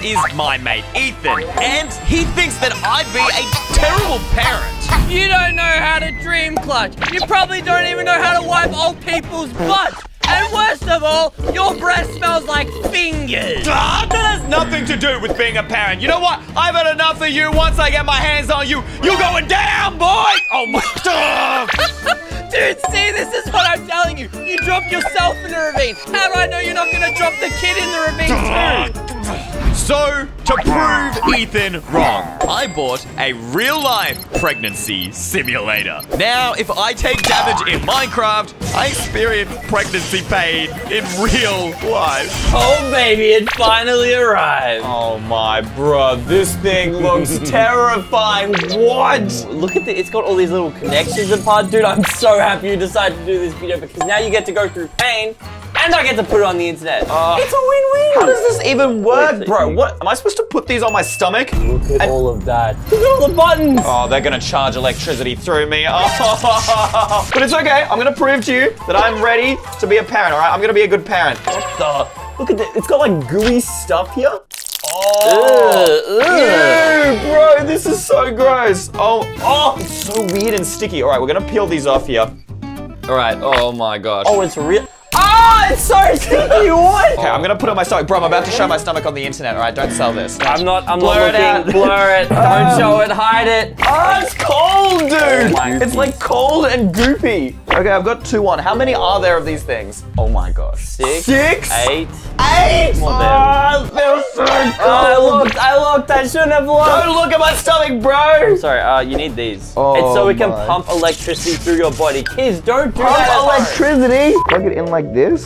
This is my mate, Ethan, and he thinks that I'd be a terrible parent. You don't know how to dream clutch. You probably don't even know how to wipe old people's butts. And worst of all, your breath smells like fingers. That has nothing to do with being a parent. You know what? I've had enough of you. Once I get my hands on you, you're going down, boy! Oh my God! Dude, see, this is what I'm telling you. You drop yourself in the ravine. How do I know you're not gonna drop the kid in the ravine too? So, to prove Ethan wrong, I bought a real-life pregnancy simulator. Now, if I take damage in Minecraft, I experience pregnancy pain in real life. Oh, baby, it finally arrived. Oh, my bro, this thing looks terrifying. What? Look at it. It's got all these little connections apart. Dude, I'm so happy you decided to do this video because now you get to go through pain. And I get to put it on the internet. It's a win-win. How does this even work, bro? What? Am I supposed to put these on my stomach? Look at all of that. Look at all the buttons. Oh, they're going to charge electricity through me. Oh. But it's okay. I'm going to prove to you that I'm ready to be a parent, all right? I'm going to be a good parent. What the? Look at this. It's got like gooey stuff here. Oh, ew, bro, this is so gross. Oh, it's so weird and sticky. All right, we're going to peel these off here. All right. Oh, my gosh. Oh, it's real. Oh, it's so sticky, what? Okay, I'm gonna put it on my stomach. Bro, I'm about to show my stomach on the internet, all right? Don't sell this. I'm not looking. Blur it, don't show it, hide it. Oh, it's cold, dude. Oh, it's like cold and goopy. Okay, I've got 2 on. How many are there of these things? Oh my gosh. 6? 8? 8? Oh, they're so cold. I looked, I shouldn't have looked. Don't look at my stomach, bro. I'm sorry, you need these. Oh, it's so we can pump electricity through your body. Kids, don't do that. Pump electricity? Plug it in like this.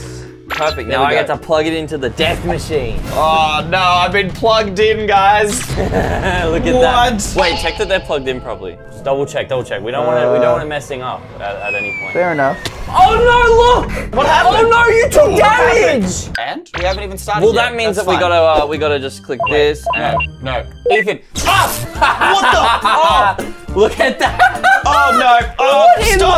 Perfect, now I get to plug it into the death machine. Oh no, I've been plugged in, guys. Look at that. Wait, check that they're plugged in properly. Just double check. We don't want it messing up at any point. Fair enough. Oh no, look! What happened? Oh no, you took damage! And? We haven't even started yet. Well, that means that we gotta just click this and... No. Ethan. Ah! What the? Oh! Look at that! Oh no! Oh,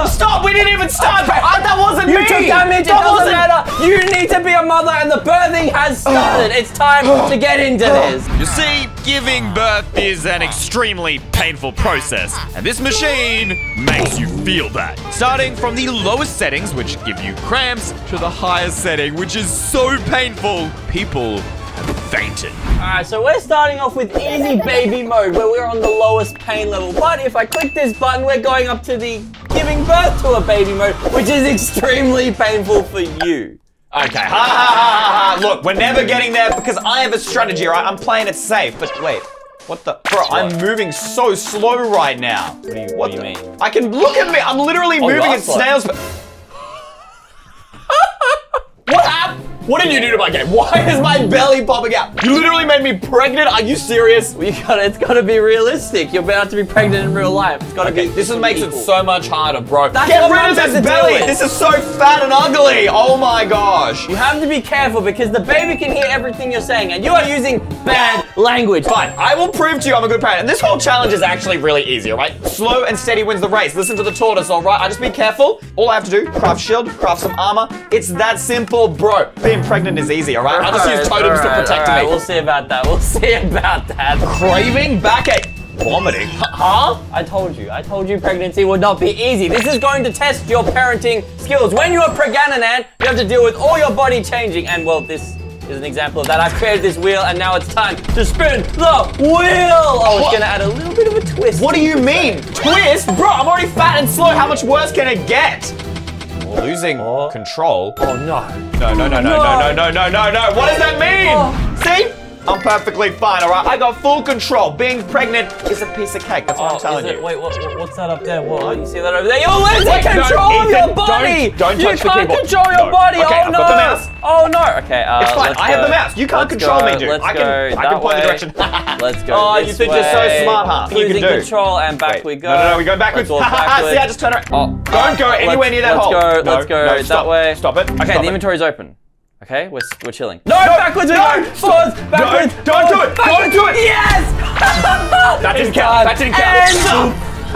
stop! We didn't even start! That wasn't me! You took damage, it doesn't matter! You need to be a mother and the birthing has started! It's time to get into this! You see, giving birth is an extremely painful process, and this machine makes you feel that. Starting from the lowest settings, which give you cramps, to the highest setting, which is so painful, people have fainted. Alright, so we're starting off with easy baby mode, where we're on the lowest pain level. But if I click this button, we're going up to the giving birth to a baby mode, which is extremely painful for you. Okay, look, we're never getting there because I have a strategy, right? I'm playing it safe, but wait, what the? Bro, I'm moving so slow right now. What do you mean? I can, look at me, I'm literally moving at snail's pace. What happened? What did you do to my game? Why is my belly popping out? You literally made me pregnant. Are you serious? It's gotta be realistic. You're about to be pregnant in real life. It's gotta be. This makes it so much harder, bro. Get rid of this belly. This is so fat and ugly. Oh my gosh. You have to be careful because the baby can hear everything you're saying and you are using bad language. Fine, I will prove to you I'm a good parent. And this whole challenge is actually really easy, all right? Slow and steady wins the race. Listen to the tortoise, all right? I just be careful. All I have to do, craft shield, craft some armor. It's that simple, bro. Being pregnant is easy, all right? I'll just use totems to protect me. We'll see about that. We'll see about that. Craving, backache, vomiting. Huh? I told you pregnancy would not be easy. This is going to test your parenting skills. When you're pregnant, you have to deal with all your body changing. And well, this is an example of that. I've created this wheel and now it's time to spin the wheel. Oh, it's gonna add a little bit of a twist. What do you mean? Twist? Bro, I'm already fat and slow. How much worse can it get? Losing control. Oh no. No. What does that mean? See? I'm perfectly fine, all right? I got full control. Being pregnant is a piece of cake. That's what I'm telling you. Wait, what's that up there? What? You see that over there? You're losing control of your body! Don't touch the keyboard. You can't control your body! Okay, I've got the mouse. Oh no. Okay, it's fine. I have the mouse. You can't control me, dude. I can point the direction. Let's go. Oh, you think you're so smart, huh? Losing control and back we go. No, we go backwards. See, I just turn around. Don't go anywhere near that hole. Let's go that way. Stop it. Okay, the inventory's open. Okay, we're chilling. No, backwards we go! Forwards, backwards! Don't do it! Yes! That didn't count!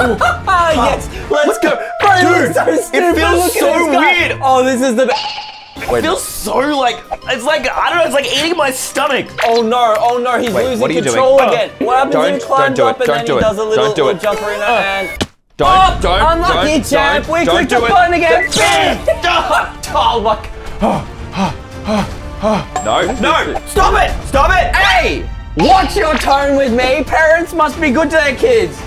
And... yes! Let's go! Bro, dude, it feels so weird! Oh, this is the best. Wait. It feels so like, it's like, I don't know, it's like eating my stomach. Oh no, he's losing control again. What happens if he climbs up and then he does a little jump in and... Unlucky champ, we clicked the button again. Oh my God. No, no, stop it, hey! Watch your tone with me, parents must be good to their kids.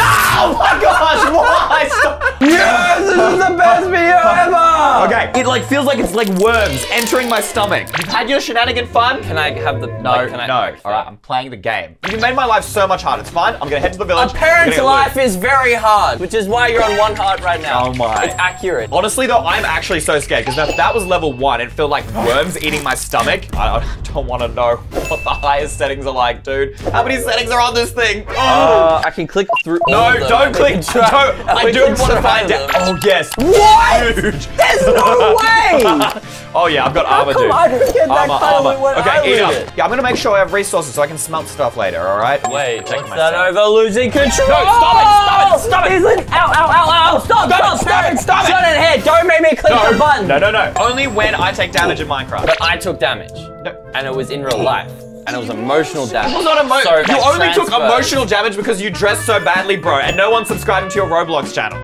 Oh my gosh, why? Stop. Yes, this is the best video ever! Okay, it like feels like it's like worms entering my stomach. You've had your shenanigan fun? Can I have the, no, like, can I, no. All right, I'm playing the game. You've made my life so much harder, it's fine. I'm gonna head to the village. A parent's life is very hard, which is why you're on one heart right now. Oh my. It's accurate. Honestly though, I'm actually so scared because if that was level 1, it felt like worms eating my stomach. I don't wanna know what the highest settings are like, dude. How many settings are on this thing? Oh. I can click through. No, don't click. Don't. I do want to find out. Oh, yes. What? Huge. There's no way. Oh, yeah, I've got armor, dude. I didn't get that armor. Okay, eat up. Yeah, I'm going to make sure I have resources so I can smelt stuff later, all right? Wait, what's that over? Losing control. No, stop it. Stop it. Stop it. He's like, ow, ow, ow, ow. Stop, stop, stop it. Stop it. Shut it here. Don't make me click the button. No, no, no. Only when I take damage in Minecraft. But I took damage. No. And it was in real life. And it was emotional damage. It was not emotional. You only took emotional damage because you dressed so badly, bro, and no one's subscribing to your Roblox channel.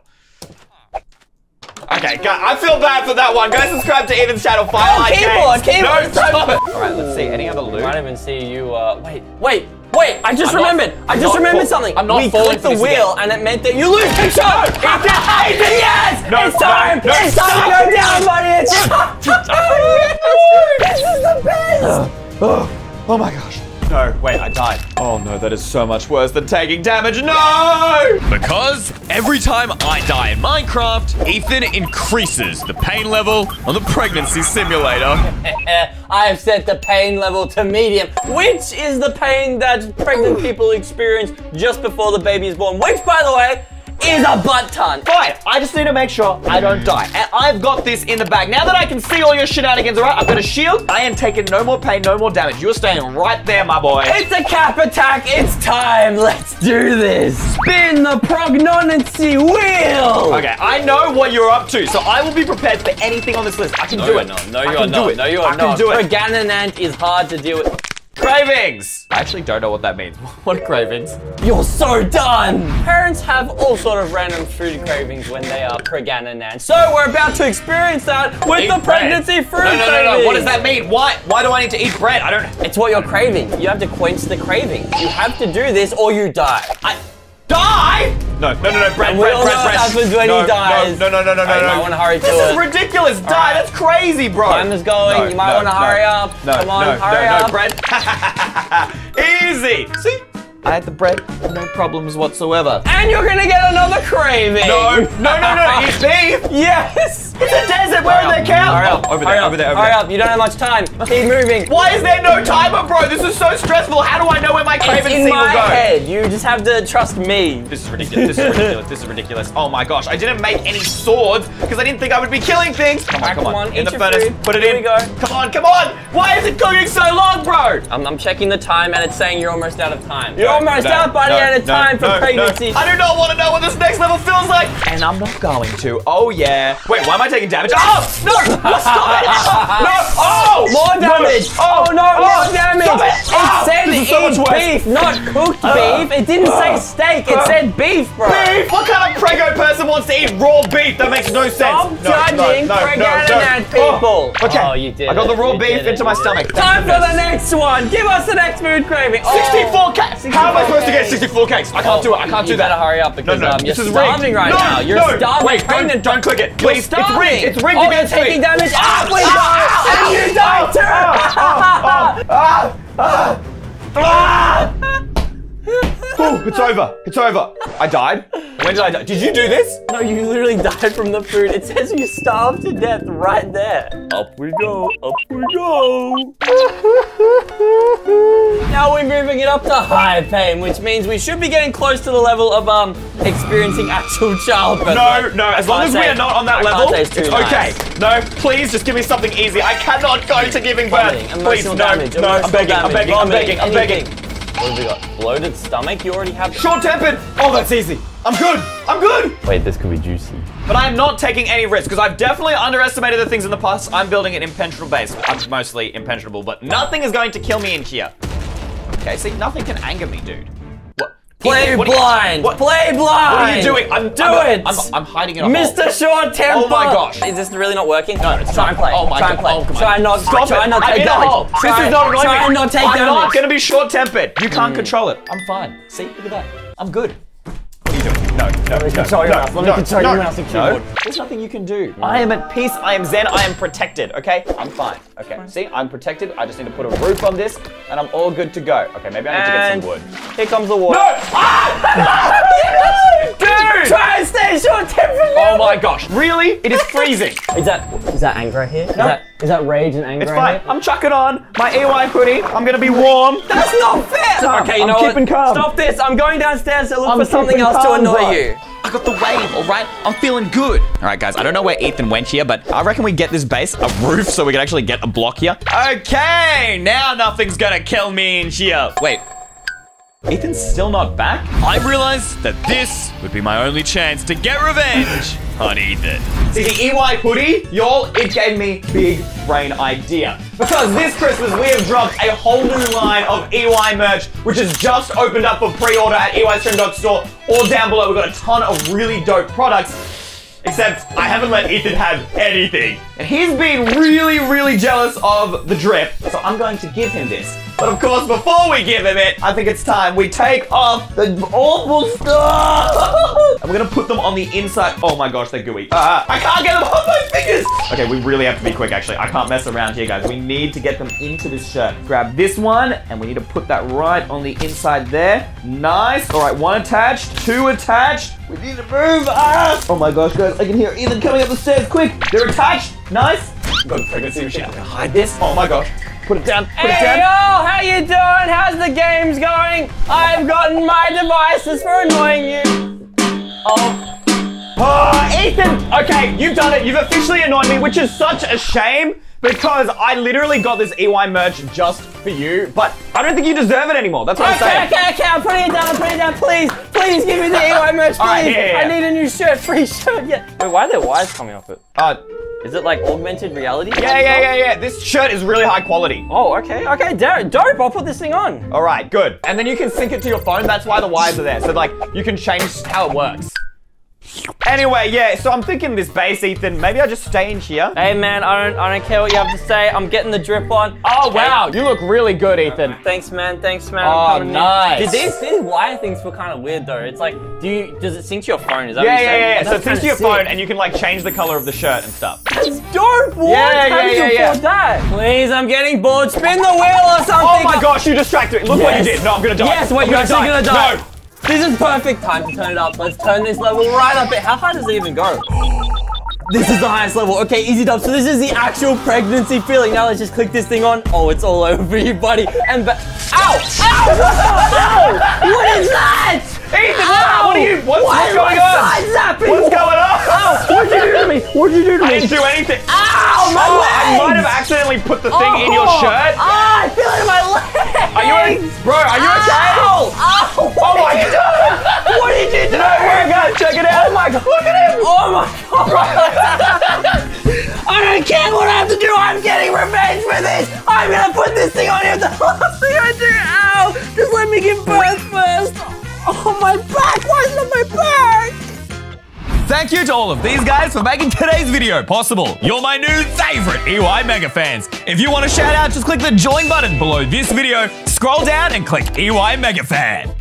Okay, I feel bad for that one. Go subscribe to Ethan's channel. Keyboard. No, stop it. All right, let's see. Any other loot? I can't even see you. Wait. I just remembered. I just remembered something. I'm not falling for the wheel, and it meant that you lose control. Yes. No, it's time. It's time to go down, buddy. This is the best. Oh my gosh. No, wait, I died. Oh no, that is so much worse than taking damage. No! Because every time I die in Minecraft, Ethan increases the pain level on the pregnancy simulator. I have set the pain level to medium, which is the pain that pregnant people experience just before the baby is born, which, by the way, is a butt ton. Fine, I just need to make sure I don't die. And I've got this in the bag. Now that I can see all your shenanigans, all right, I've got a shield. I am taking no more pain, no more damage. You're staying right there, my boy. It's a cap attack. It's time. Let's do this. Spin the prognonancy wheel. Okay, I know what you're up to, so I will be prepared for anything on this list. I can do it. No, you are not. No, you are not. I can do it. Prognonant is hard to deal with. Cravings! I actually don't know what that means. What cravings? You're so done! Parents have all sort of random food cravings when they are pregnant. So we're about to experience that with the pregnancy food craving! No. What does that mean? Why do I need to eat bread? I don't... It's what you're craving. You have to quench the craving. You have to do this or you die. Die? No, bread, bread. What happens when he dies. No. I want to hurry to This is ridiculous. Die, right. That's crazy, bro. Time is going. No, you might want to hurry up. No, come on, hurry up. No, bread. Easy. See? I had the bread, no problems whatsoever. And you're going to get another craving. No. Eat beef. Yes. It's a desert. Where are the cows? Hurry up. Over there. Hurry up. You don't have much time. Keep moving. Why is there no timer, bro? This is so stressful. How do I know where my craving will go? It's in my head. You just have to trust me. This is ridiculous. This is ridiculous. Oh my gosh. I didn't make any swords because I didn't think I would be killing things. Come on. In the furnace. Put it in. Here we go. Come on. Why is it cooking so long, bro? I'm checking the time and it's saying you're almost out of time. You're almost out, buddy, at a time for pregnancy. I do not want to know what this next level feels like. And I'm not going to. Oh, yeah. Wait, why am I taking damage? Oh, no. Stop it. No. Oh. More damage. No. Oh, no. More damage. Stop it. It said beef, not cooked beef. It didn't say steak. It said beef, bro. Beef? What kind of prego person wants to eat raw beef? That makes no sense. Stop judging prego people. Oh. Okay. Oh, you did. I got the raw beef into my stomach. Time for the next one. Give us the next food craving. 64K. How am I supposed to get 64 cakes? I can't do it. I can't do that. You better hurry up because you're starving right now. You're starving. Wait, don't click it. Please, it's rigged. It's rigged against me. You're taking damage. And you die too. Oh, it's over. It's over. I died. When did I die? Did you do this? No, you literally died from the food. It says you starved to death right there. Up we go. Up we go. Now we're moving it up to high pain, which means we should be getting close to the level of experiencing actual childbirth. No. As long as we are not on that level, it's okay. No, please just give me something easy. I cannot go to giving birth. Please, no. I'm begging. What have we got? Bloated stomach? You already have... Short-tempered! Oh, that's easy. I'm good. Wait, this could be juicy. But I'm not taking any risks because I've definitely underestimated the things in the past. I'm building an impenetrable base. I'm mostly impenetrable, but nothing is going to kill me in here. Okay, see, nothing can anger me, dude. What? Play blind! Play blind! What are you doing? I'm hiding in a hole. Mr. Short Temper! Oh my gosh. Is this really not working? No, it's not. Try and play. Oh my god. Try and not stop it. I'm in a hole. This is not annoying. Try and not take damage. I'm not going to be short tempered. You can't control it. I'm fine. See, look at that. I'm good. No, let me control your mouse and keyboard. There's nothing you can do. I am at peace, I am zen, I am protected, okay? I'm fine, okay. See, I'm protected, I just need to put a roof on this, and I'm all good to go. Okay, maybe I need to get some wood. Here comes the water. No! Ah! Dude! Try and stay short tempered. Oh my gosh, really? It is freezing. Is that anger right here? No. Is that rage and anger right here? It's fine, I'm chucking on my EY hoodie. I'm gonna be warm. That's not fair! Stop. Okay, you know what? Stop this, I'm going downstairs to look for something else to annoy you. I got the wave, all right? I'm feeling good. All right, guys, I don't know where Ethan went here, but I reckon we get this base a roof so we can actually get a block here. Okay, now nothing's gonna kill me in here. Wait, Ethan's still not back? I realized that this would be my only chance to get revenge on Ethan. See, the EY hoodie, y'all, it gave me big brain idea. Because this Christmas, we have dropped a whole new line of EY merch, which has just opened up for pre-order at EYstream.store or down below. We've got a ton of really dope products. Except I haven't let Ethan have anything. And he's been really, really jealous of the drip. So I'm going to give him this. But of course, before we give him it, I think it's time we take off the awful stuff. And we're gonna put them on the inside. Oh my gosh, they're gooey. I can't get them off my fingers. Okay, we really have to be quick, actually. I can't mess around here, guys. We need to get them into this shirt. Grab this one, and we need to put that right on the inside there. Nice. All right, one attached, two attached. We need to move up. Oh my gosh, guys, I can hear Ethan coming up the stairs. Quick, they're attached. Nice. Got a pregnancy machine. I'm gonna hide this. Oh my gosh. Put it down, put it down. Yo, how you doing? How's the games going? I've gotten my devices for annoying you. Oh, Ethan, okay, you've done it. You've officially annoyed me, which is such a shame because I literally got this EY merch just for you, but I don't think you deserve it anymore. That's what I'm saying. Okay, I'm putting it down, please. Please give me the EY merch, please. Right, yeah. I need a new shirt, free shirt, yeah. Wait, why are there wires coming off it? Is it like augmented reality? Yeah. This shirt is really high quality. Oh, okay, dope, I'll put this thing on. All right, good. And then you can sync it to your phone. That's why the wires are there. So like, you can change how it works. Anyway, yeah, so I'm thinking this base, Ethan. Maybe I just stay in here. Hey man, I don't care what you have to say. I'm getting the drip on. Oh wow, you look really good, Ethan. Thanks man. Oh, nice. Dude, these wire things feel kind of weird though. It's like, does it sync to your phone? Is that what you're saying? Yeah. So it syncs to your phone and you can like change the color of the shirt and stuff. That's dope, boy. How did you afford that? Please, I'm getting bored. Spin the wheel or something. Oh my gosh, you distracted me. Look what you did. No, I'm gonna die. Yes, wait, you're actually gonna die. No. This is perfect time to turn it up. Let's turn this level right up. How high does it even go? This is the highest level. Okay, easy dub. So this is the actual pregnancy feeling. Now let's just click this thing on. Oh, it's all over you, buddy. And back. Ow! Ow! Ow! What is that? Ethan, what are you? What's going on? Ow! What did you do to me? What did you do to me? I didn't do anything. Ow! My legs! I might have accidentally put the thing in your shirt. Ah! I feel it in my leg. Bro, are you okay? Ow! Oh my god! What did you do? No, here, guys, check it out. Oh my god! Look at him! Oh my god! I don't care what I have to do. I'm getting revenge for this. I'm gonna put this thing on here. The last thing I do. Ow! Just let me give birth first. Oh my back! Why is it on my back? Thank you to all of these guys for making today's video possible. You're my new favorite EY mega fans. If you want a shout out, just click the join button below this video, scroll down and click EY mega fan.